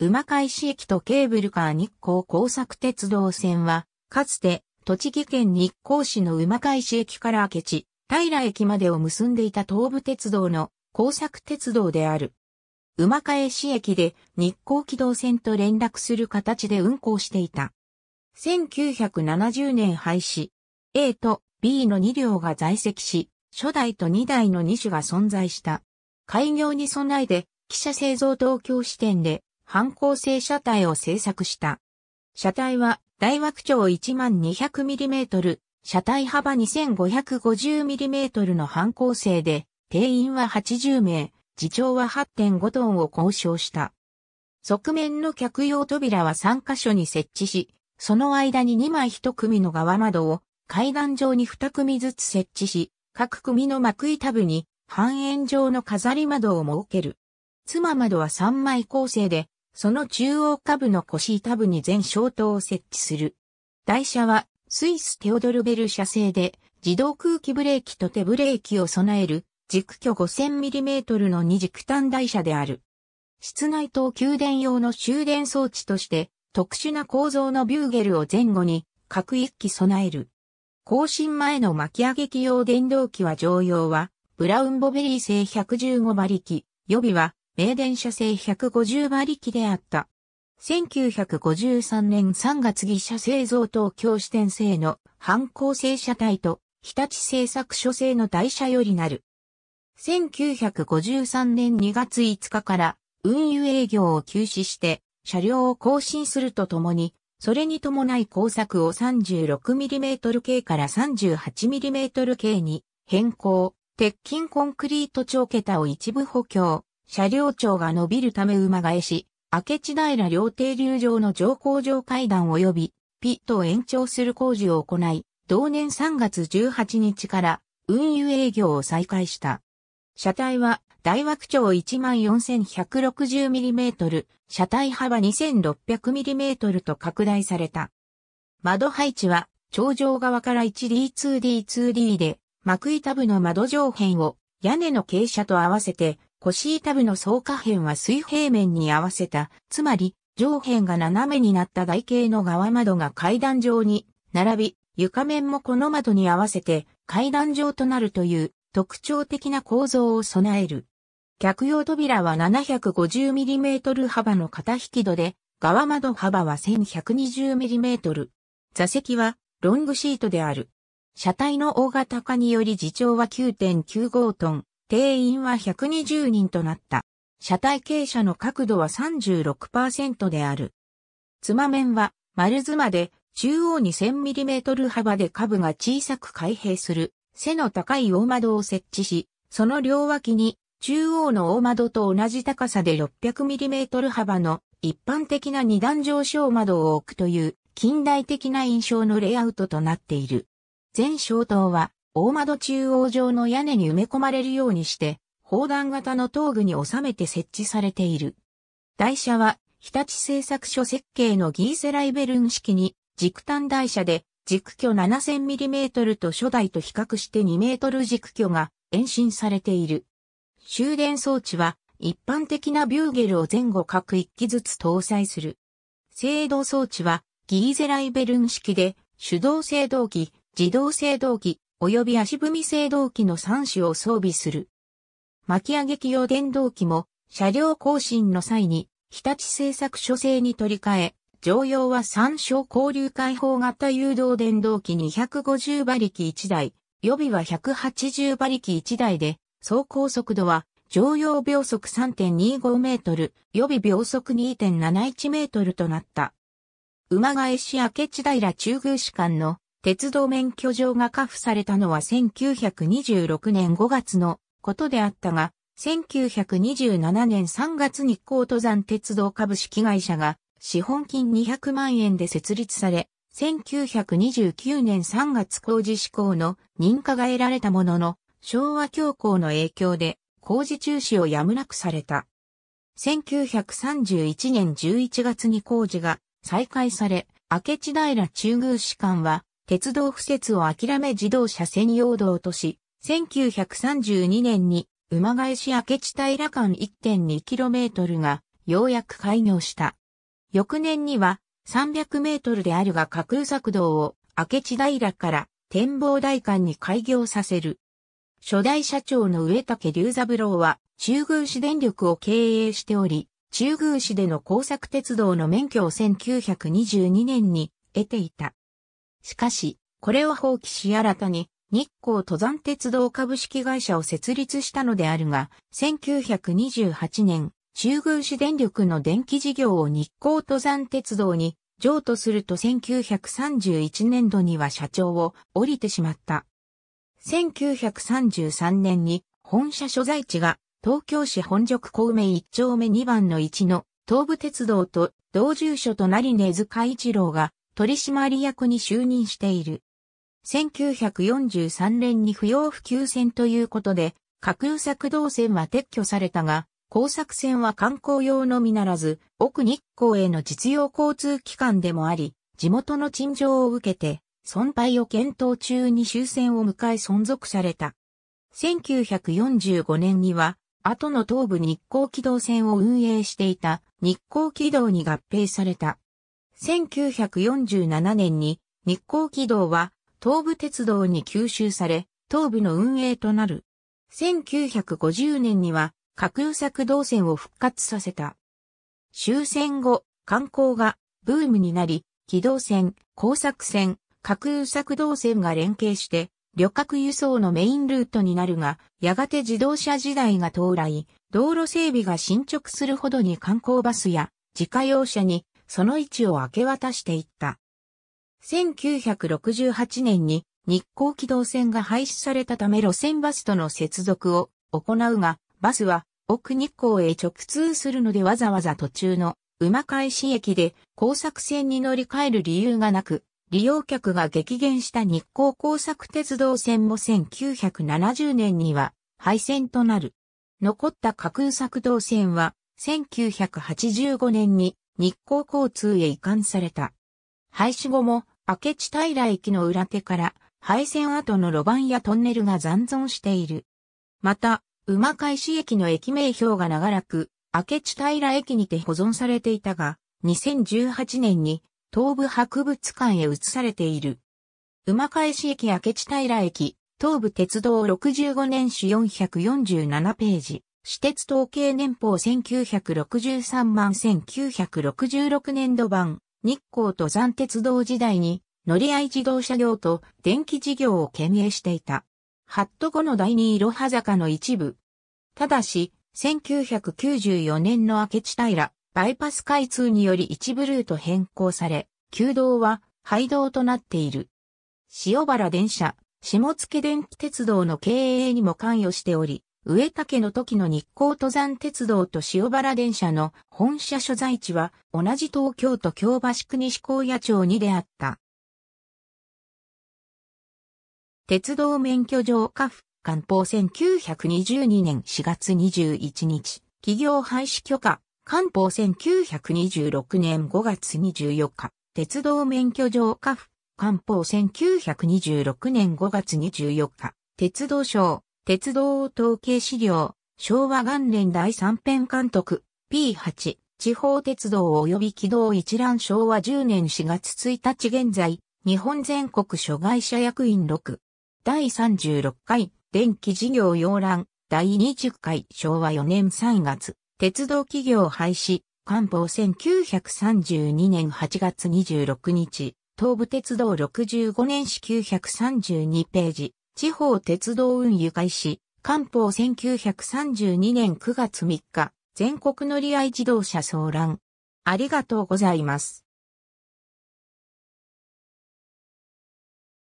馬返し駅とケーブルカー日光工作鉄道線は、かつて、栃木県日光市の馬返し駅から明智、平駅までを結んでいた東武鉄道の工作鉄道である。馬返し駅で日光軌道線と連絡する形で運行していた。1970年廃止。A と B の2両が在籍し、初代と2代の2種が存在した。開業に備えて、汽車製造東京支店で、半鋼製車体を製作した。車体は、大枠長 1200mm、車体幅 2550mm の半鋼製で、定員は80名、自重は 8.5 トンを交渉した。側面の客用扉は3カ所に設置し、その間に2枚1組の側窓を階段上に2組ずつ設置し、各組の幕板部に半円状の飾り窓を設ける。妻窓は3枚構成で、その中央下部の腰板部に全消灯を設置する。台車はスイステオドルベル社製で、自動空気ブレーキと手ブレーキを備える、軸距 5000mm の2軸単台車である。室内灯給電用の終電装置として、特殊な構造のビューゲルを前後に各1基備える。更新前の巻き上げ機用電動機は常用は、ブラウンボベリー製115馬力、予備は、名電社製150馬力であった。1953年3月技車製造東京支店製の半鋼製車体と日立製作所製の台車よりなる。1953年2月5日から運輸営業を休止して車両を更新するとともに、それに伴い工作を 36mm 系から 38mm 系に変更、鉄筋コンクリート長桁を一部補強、車両長が伸びるため馬返し、明智平両停留場の乗降場階段及びピットを延長する工事を行い、同年3月18日から運輸営業を再開した。車体は大枠長 14160mm、車体幅 2600mm と拡大された。窓配置は頂上側から 1D2D2D で、幕板部の窓上辺を屋根の傾斜と合わせて、腰板部の総下辺は水平面に合わせた、つまり上辺が斜めになった台形の側窓が階段状に並び、床面もこの窓に合わせて階段状となるという特徴的な構造を備える。客用扉は 750mm 幅の片引き戸で、側窓幅は 1120mm。座席はロングシートである。車体の大型化により自重は 9.95 トン。定員は120人となった。車体傾斜の角度は 36% である。妻面は丸妻で中央に 1000mm 幅で下部が小さく開閉する背の高い大窓を設置し、その両脇に中央の大窓と同じ高さで 600mm 幅の一般的な二段上昇窓を置くという近代的な印象のレイアウトとなっている。全消灯は大窓中央上の屋根に埋め込まれるようにして、砲弾型の灯具に収めて設置されている。台車は、日立製作所設計のギーセライベルン式に、軸単台車で、軸距 7000mm と初代と比較して2メートル軸距が延伸されている。終電装置は、一般的なビューゲルを前後各1機ずつ搭載する。制動装置は、ギーセライベルン式で、手動制動機、自動制動機、及び足踏み制動機の3種を装備する。巻き上げ機用電動機も車両更新の際に日立製作所製に取り替え、常用は3相交流開放型誘導電動機250馬力1台、予備は180馬力1台で、走行速度は常用秒速 3.25 メートル、予備秒速 2.71 メートルとなった。馬返し明智平中宮市間の鉄道免許状が下付されたのは1926年5月のことであったが、1927年3月日光登山鉄道株式会社が資本金200万円で設立され、1929年3月工事施行の認可が得られたものの、昭和恐慌の影響で工事中止をやむなくされた。1931年11月に工事が再開され、明智平中宮市間は、鉄道敷設を諦め自動車専用道とし、1932年に馬返し明智平間 1.2km がようやく開業した。翌年には300メートルであるが架空索道を明智平から展望台間に開業させる。初代社長の植竹隆三郎は中宮市電力を経営しており、中宮市での工作鉄道の免許を1922年に得ていた。しかし、これを放棄し新たに日光登山鉄道株式会社を設立したのであるが、1928年、中宮市電力の電気事業を日光登山鉄道に譲渡すると1931年度には社長を降りてしまった。1933年に本社所在地が東京市本宿小梅1丁目2番の1の東武鉄道と同住所となり根塚一郎が取締役に就任している。1943年に不要不急線ということで架空索道線は撤去されたが、工作線は観光用のみならず、奥日光への実用交通機関でもあり、地元の陳情を受けて、存廃を検討中に終戦を迎え存続された。1945年には、後の東武日光軌道線を運営していた日光軌道に合併された。1947年に日光軌道は東武鉄道に吸収され、東武の運営となる。1950年には、架空索道線を復活させた。終戦後、観光がブームになり、軌道線、工作線、架空索道線が連携して、旅客輸送のメインルートになるが、やがて自動車時代が到来、道路整備が進捗するほどに観光バスや自家用車にその位置を明け渡していった。1968年に日光軌道線が廃止されたため路線バスとの接続を行うが、バスは奥日光へ直通するのでわざわざ途中の馬返し駅で工作線に乗り換える理由がなく、利用客が激減した日光工作鉄道線も1970年には廃線となる。残った架空索道線は1985年に日光交通へ移管された。廃止後も明智平駅の裏手から廃線跡の路盤やトンネルが残存している。また、馬返し駅の駅名標が長らく、明智平駅にて保存されていたが、2018年に東武博物館へ移されている。馬返し駅明智平駅、東武鉄道65年史447ページ、私鉄統計年報1963万1966年度版、日光登山鉄道時代に乗り合い自動車業と電気事業を兼営していた。ハット後の第二いろは坂の一部。ただし、1994年の明智平、バイパス開通により一部ルート変更され、旧道は廃道となっている。塩原電車、下野電気鉄道の経営にも関与しており、植竹の時の日光登山鉄道と塩原電車の本社所在地は同じ東京都京橋区西高野町にであった。鉄道免許状下付官報1922年4月21日、企業廃止許可、官報1926年5月24日、鉄道免許状下付官報1926年5月24日、鉄道省、鉄道統計資料、昭和元年第3編監督、P8、地方鉄道及び軌道一覧昭和10年4月1日現在、日本全国諸会社役員6。第36回電気事業要覧第20回昭和4年3月鉄道企業廃止官報1932年8月26日東武鉄道65年史932ページ地方鉄道運輸開始官報1932年9月3日全国乗り合い自動車総覧ありがとうございます。